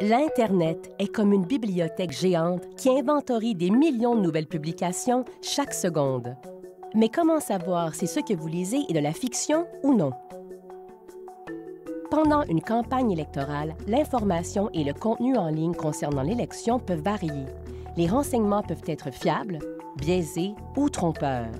L'Internet est comme une bibliothèque géante qui inventorie des millions de nouvelles publications chaque seconde. Mais comment savoir si ce que vous lisez est de la fiction ou non? Pendant une campagne électorale, l'information et le contenu en ligne concernant l'élection peuvent varier. Les renseignements peuvent être fiables, biaisés ou trompeurs.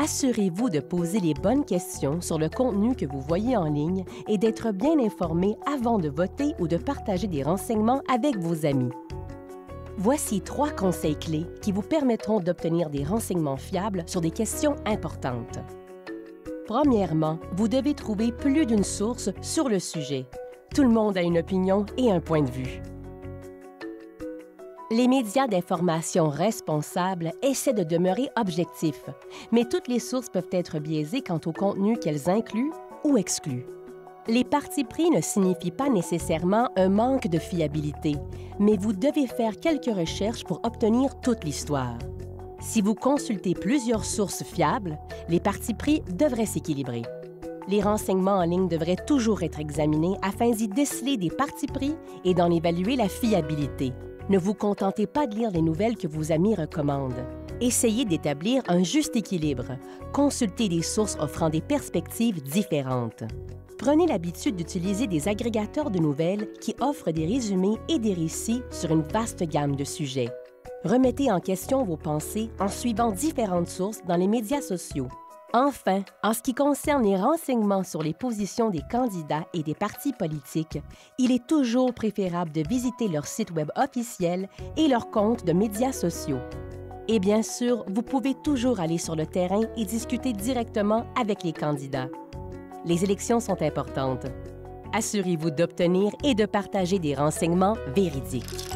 Assurez-vous de poser les bonnes questions sur le contenu que vous voyez en ligne et d'être bien informé avant de voter ou de partager des renseignements avec vos amis. Voici 3 conseils clés qui vous permettront d'obtenir des renseignements fiables sur des questions importantes. Premièrement, vous devez trouver plus d'une source sur le sujet. Tout le monde a une opinion et un point de vue. Les médias d'information responsables essaient de demeurer objectifs, mais toutes les sources peuvent être biaisées quant au contenu qu'elles incluent ou excluent. Les partis pris ne signifient pas nécessairement un manque de fiabilité, mais vous devez faire quelques recherches pour obtenir toute l'histoire. Si vous consultez plusieurs sources fiables, les partis pris devraient s'équilibrer. Les renseignements en ligne devraient toujours être examinés afin d'y déceler des partis pris et d'en évaluer la fiabilité. Ne vous contentez pas de lire les nouvelles que vos amis recommandent. Essayez d'établir un juste équilibre. Consultez des sources offrant des perspectives différentes. Prenez l'habitude d'utiliser des agrégateurs de nouvelles qui offrent des résumés et des récits sur une vaste gamme de sujets. Remettez en question vos pensées en suivant différentes sources dans les médias sociaux. Enfin, en ce qui concerne les renseignements sur les positions des candidats et des partis politiques, il est toujours préférable de visiter leur site web officiel et leurs comptes de médias sociaux. Et bien sûr, vous pouvez toujours aller sur le terrain et discuter directement avec les candidats. Les élections sont importantes. Assurez-vous d'obtenir et de partager des renseignements véridiques.